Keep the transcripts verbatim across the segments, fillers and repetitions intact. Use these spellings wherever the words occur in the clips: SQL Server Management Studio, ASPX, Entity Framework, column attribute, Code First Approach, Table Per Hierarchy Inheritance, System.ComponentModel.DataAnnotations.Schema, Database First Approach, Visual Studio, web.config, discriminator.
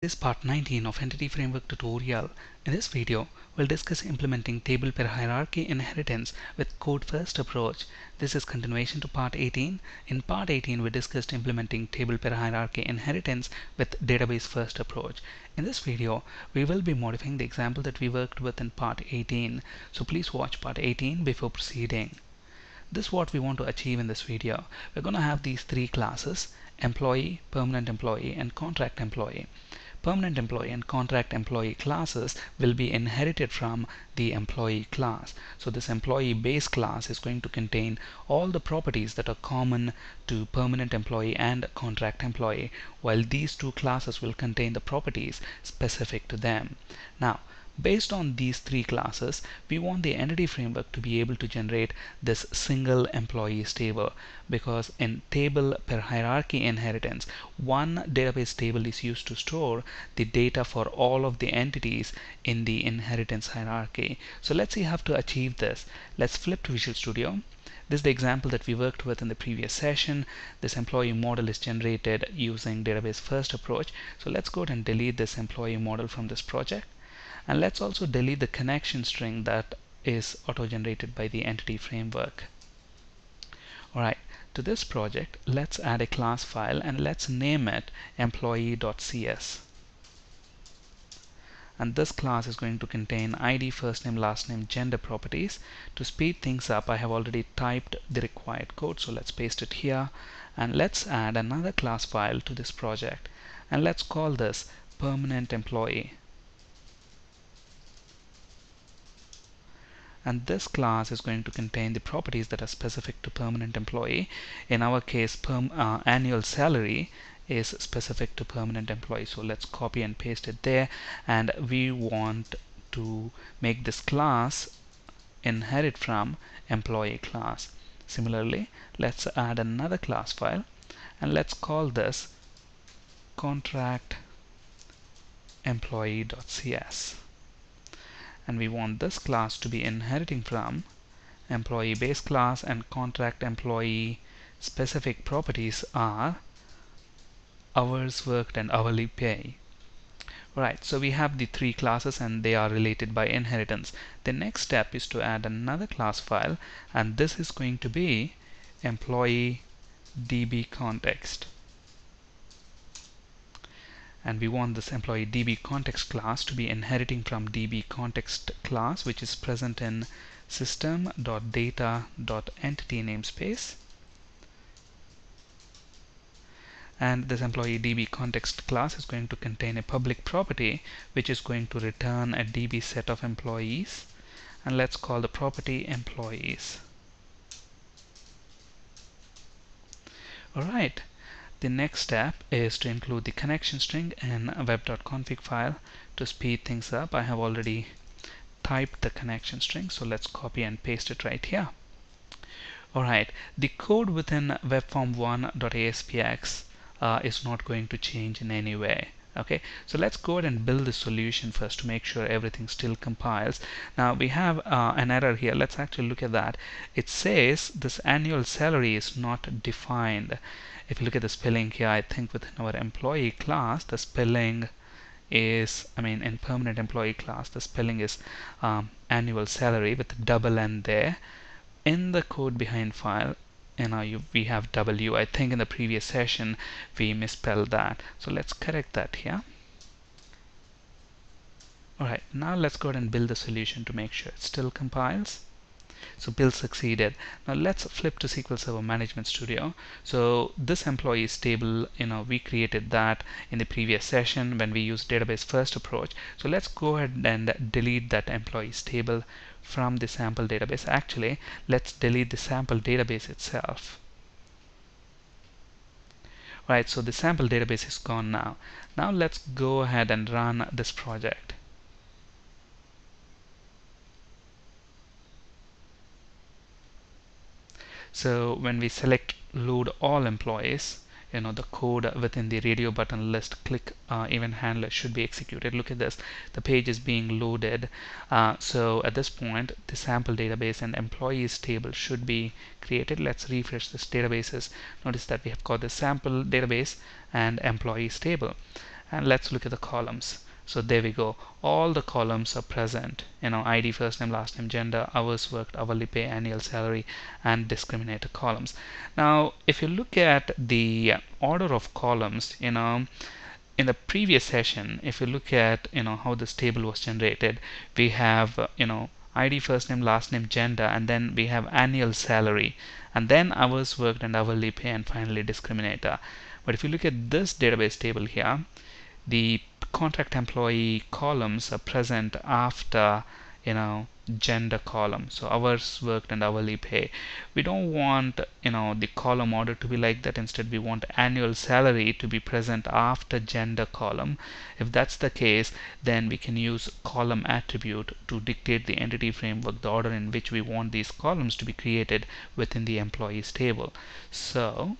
This is part nineteen of Entity Framework tutorial. In this video, we'll discuss implementing Table Per Hierarchy Inheritance with Code First Approach. This is continuation to part eighteen. In part eighteen, we discussed implementing Table Per Hierarchy Inheritance with Database First Approach. In this video, we will be modifying the example that we worked with in part eighteen. So please watch part eighteen before proceeding. This is what we want to achieve in this video. We're going to have these three classes: employee, permanent employee, and contract employee. Permanent employee and contract employee classes will be inherited from the employee class. So this employee base class is going to contain all the properties that are common to permanent employee and contract employee, while these two classes will contain the properties specific to them. Now, based on these three classes, we want the Entity Framework to be able to generate this single employees table, because in Table Per Hierarchy Inheritance, one database table is used to store the data for all of the entities in the inheritance hierarchy. So let's see how to achieve this. Let's flip to Visual Studio. This is the example that we worked with in the previous session. This employee model is generated using Database First Approach. So let's go ahead and delete this employee model from this project. And let's also delete the connection string that is auto-generated by the Entity Framework. Alright, to this project, let's add a class file and let's name it employee.cs. And this class is going to contain I D, first name, last name, gender properties. To speed things up, I have already typed the required code, so let's paste it here. And let's add another class file to this project. And let's call this permanent employee. And this class is going to contain the properties that are specific to permanent employee. In our case, perm, uh, annual salary is specific to permanent employee. So let's copy and paste it there. And we want to make this class inherit from employee class. Similarly, let's add another class file. And let's call this contract employee.cs. And we want this class to be inheriting from employee base class, and contract employee specific properties are hours worked and hourly pay. Right, so we have the three classes and they are related by inheritance. The next step is to add another class file, and this is going to be employee D B context. And we want this employee D B context class to be inheriting from D B context class, which is present in System.Data.Entity namespace. And this employee D B context class is going to contain a public property, which is going to return a D B set of employees. And let's call the property employees. All right. The next step is to include the connection string in a web.config file. To speed things up, I have already typed the connection string, so let's copy and paste it right here. Alright, the code within webform one dot A S P X uh, is not going to change in any way. Okay, so let's go ahead and build the solution first to make sure everything still compiles. Now we have uh, an error here. Let's actually look at that. It says this annual salary is not defined. If you look at the spelling here, I think within our employee class, the spelling is, I mean, in permanent employee class, the spelling is um, annual salary with double N there. In the code behind file, you know, we have W. I think in the previous session we misspelled that. So let's correct that here. Alright, now let's go ahead and build the solution to make sure it still compiles. So build succeeded. Now let's flip to S Q L Server Management Studio. So this employees table, you know, we created that in the previous session when we used Database First Approach. So let's go ahead and delete that employees table from the sample database. Actually, let's delete the sample database itself. Right, so the sample database is gone now. Now let's go ahead and run this project. So when we select load all employees, you know, the code within the radio button list click uh, event handler should be executed. Look at this, the page is being loaded. Uh, so at this point, the sample database and employees table should be created. Let's refresh this databases. Notice that we have got the sample database and employees table. and let's look at the columns. So there we go, all the columns are present, you know, I D, first name, last name, gender, hours worked, hourly pay, annual salary, and discriminator columns. Now if you look at the order of columns, you know, in the previous session, if you look at, you know, how this table was generated, we have, you know, I D, first name, last name, gender, and then we have annual salary, and then hours worked and hourly pay, and finally discriminator. But if you look at this database table here, the contract employee columns are present after, you know, gender column, so hours worked and hourly pay. We don't want, you know, the column order to be like that. Instead, we want annual salary to be present after gender column. If that's the case, then we can use column attribute to dictate the entity framework, the order in which we want these columns to be created within the employees table. So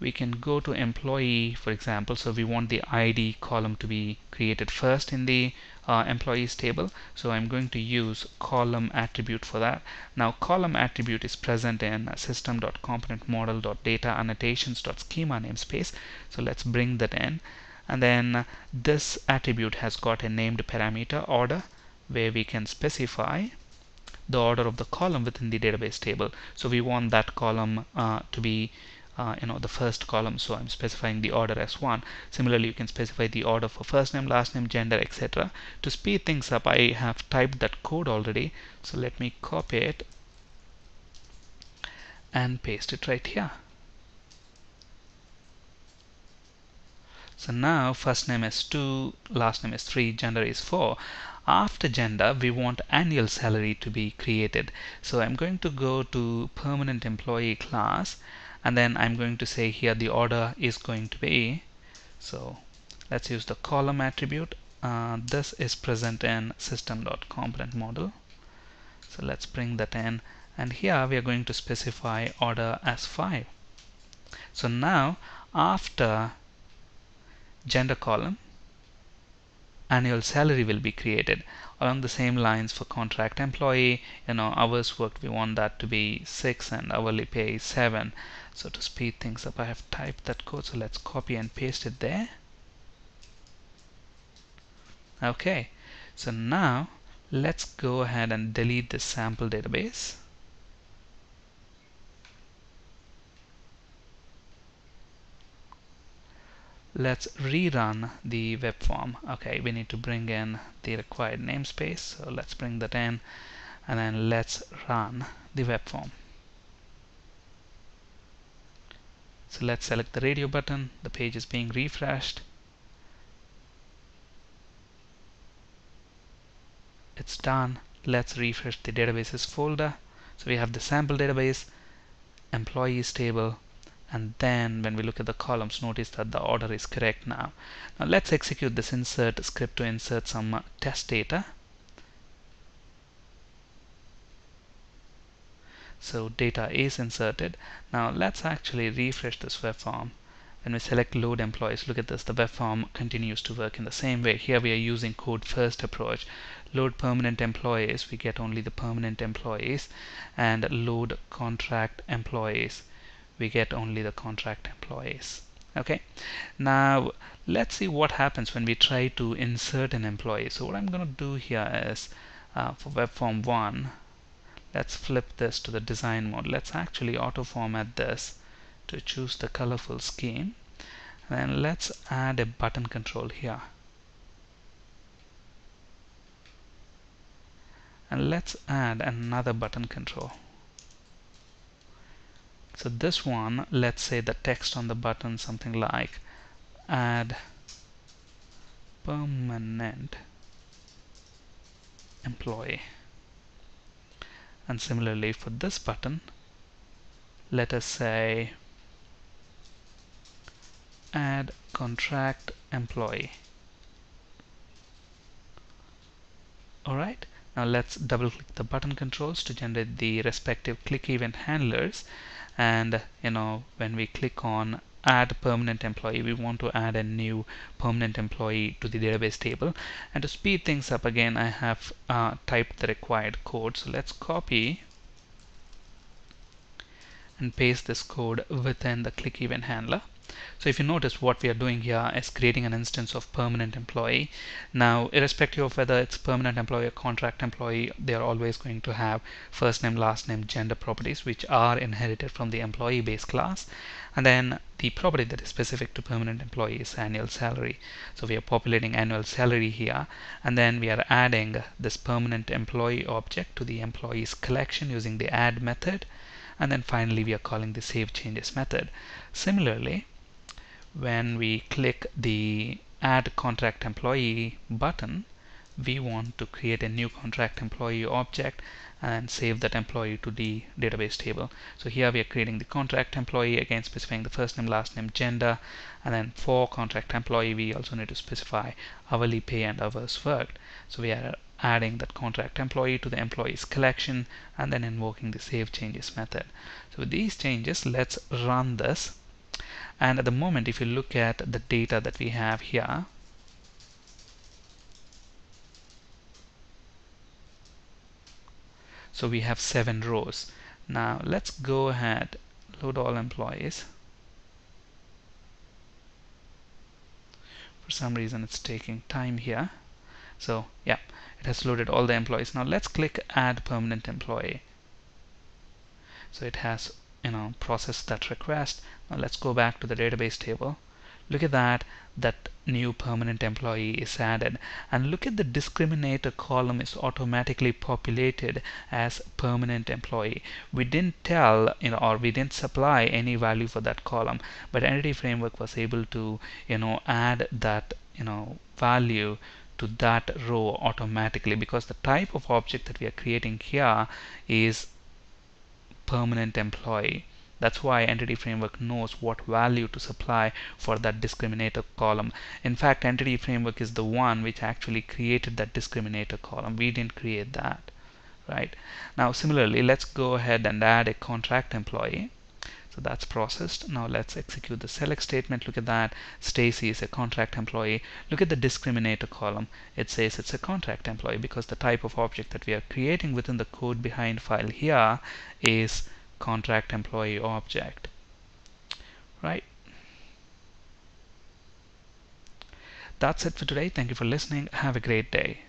we can go to employee, for example. So we want the I D column to be created first in the uh, employees table, so I'm going to use column attribute for that. Now column attribute is present in System.ComponentModel.DataAnnotations.Schema namespace, so let's bring that in. And then this attribute has got a named parameter order, where we can specify the order of the column within the database table. So we want that column uh, to be Uh, you know, the first column, so I'm specifying the order as one. Similarly, you can specify the order for first name, last name, gender, et cetera. To speed things up, I have typed that code already, so let me copy it and paste it right here. So now first name is two, last name is three, gender is four. After gender, we want annual salary to be created, so I'm going to go to permanent employee class, and then I'm going to say here the order is going to be, so let's use the column attribute. Uh, this is present in System.ComponentModel, so let's bring that in, and here we are going to specify order as five. So now after gender column, annual salary will be created. Along the same lines for contract employee, you know, hours worked, we want that to be six and hourly pay seven. So to speed things up, I have typed that code, so let's copy and paste it there. Okay, so now let's go ahead and delete this sample database. Let's rerun the web form. Okay, we need to bring in the required namespace, so let's bring that in, and then let's run the web form. So let's select the radio button. The page is being refreshed. It's done. Let's refresh the databases folder. So we have the sample database, employees table, and then when we look at the columns, notice that the order is correct now. Now let's execute this insert script to insert some test data. So data is inserted. Now let's actually refresh this web form. When we select load employees, look at this, the web form continues to work in the same way. Here we are using code first approach. Load permanent employees, we get only the permanent employees, and load contract employees, we get only the contract employees. Okay, now let's see what happens when we try to insert an employee. So what I'm going to do here is, uh, for web form one, let's flip this to the design mode. Let's actually auto format this to choose the colorful scheme, and then let's add a button control here, and let's add another button control. So this one, let's say the text on the button, something like add permanent employee. And similarly for this button, let us say add contract employee. All right. Now let's double click the button controls to generate the respective click event handlers, and you know, when we click on add permanent employee, we want to add a new permanent employee to the database table. And to speed things up, again I have uh, typed the required code, so let's copy and paste this code within the click event handler. So if you notice, what we are doing here is creating an instance of permanent employee. Now, irrespective of whether it's permanent employee or contract employee, they are always going to have first name, last name, gender properties, which are inherited from the employee base class. And then the property that is specific to permanent employee is annual salary. So we are populating annual salary here, and then we are adding this permanent employee object to the employees collection using the add method. And then finally, we are calling the save changes method. Similarly, when we click the add contract employee button, we want to create a new contract employee object and save that employee to the database table. So here we are creating the contract employee, again specifying the first name, last name, gender, and then for contract employee we also need to specify hourly pay and hours worked. So we are adding that contract employee to the employees collection and then invoking the save changes method. So with these changes, let's run this. And at the moment, if you look at the data that we have here, so we have seven rows. Now let's go ahead, load all employees. For some reason it's taking time here. So yeah, it has loaded all the employees. Now let's click add permanent employee. So it has, you know, processed that request. Now let's go back to the database table. Look at that, that new permanent employee is added. And look at the discriminator column is automatically populated as permanent employee. We didn't tell, you know, or we didn't supply any value for that column, but Entity Framework was able to, you know, add that, you know, value to that row automatically, because the type of object that we are creating here is permanent employee. That's why Entity Framework knows what value to supply for that discriminator column. In fact, Entity Framework is the one which actually created that discriminator column. We didn't create that, right? Now, similarly, let's go ahead and add a contract employee. So that's processed. Now let's execute the select statement. Look at that. Stacy is a contract employee. Look at the discriminator column. It says it's a contract employee because the type of object that we are creating within the code behind file here is contract employee object, right? That's it for today. Thank you for listening. Have a great day.